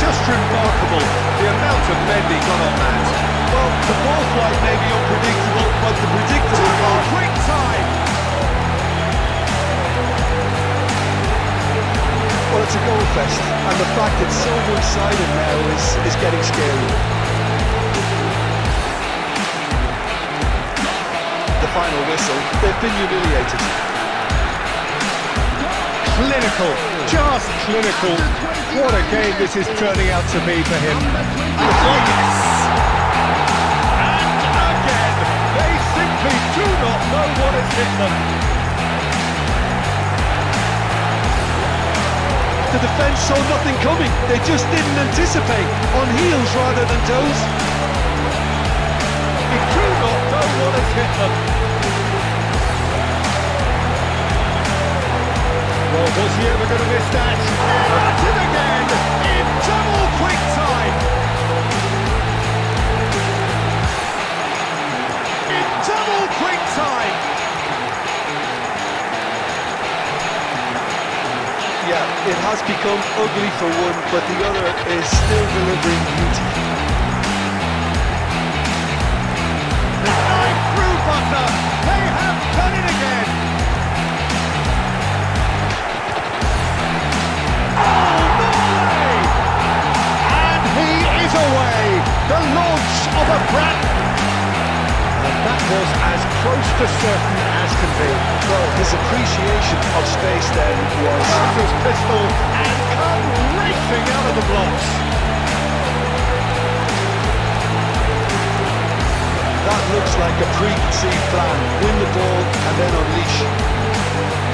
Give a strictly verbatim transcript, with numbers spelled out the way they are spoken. Just remarkable, the amount of men they got on that. Well, the ball flight may be unpredictable, but the predictable goal. Quick time! Well, it's a goal fest, and the fact it's so one-sided now is, is getting scary. The final whistle, they've been humiliated. Clinical, just clinical. What a game this is turning out to be for him. Yes! And again, they simply do not know what has hit them. The defence saw nothing coming. They just didn't anticipate. On heels rather than toes. They do not know what has hit them. Well, was he ever going to miss that? That's it again, in double quick time! In double quick time! Yeah, it has become ugly for one, but the other is still delivering beauty. Right through Butler, they have done it again! The launch of a brand, and that was as close to certain as can be. Well, his appreciation of space then was his pistol and come racing out of the blocks. That looks like a preconceived plan: win the ball and then unleash.